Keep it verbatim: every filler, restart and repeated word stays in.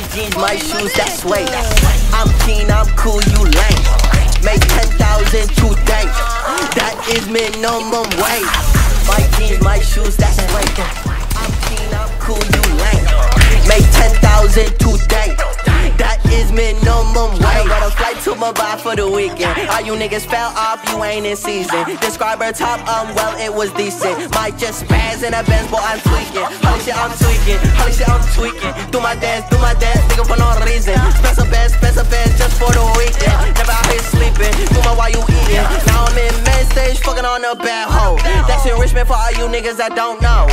my jeans, my shoes, that's way. I'm keen, I'm cool, you lame. Make ten thousand to thank. That is minimum wage. My jeans, my shoes, that's way. I'm keen, I'm cool, you lame. Make ten thousand to thank. That is minimum wage. I got a flight to Mumbai for the weekend. All you niggas fell off, you ain't in season. Describe her top, um, well, it was decent. Might just spaz in a Benz, boy, I'm tweaking. Holy shit, I'm tweaking. Holy shit, I'm tweaking. Do my dance, do my dance, nigga, for no reason. Spend some bands, spend some bands, just for the weekend. Never out here sleeping, do my while you eating. Now I'm in main stage, fucking on a bad hoe. That's enrichment for all you niggas that don't know.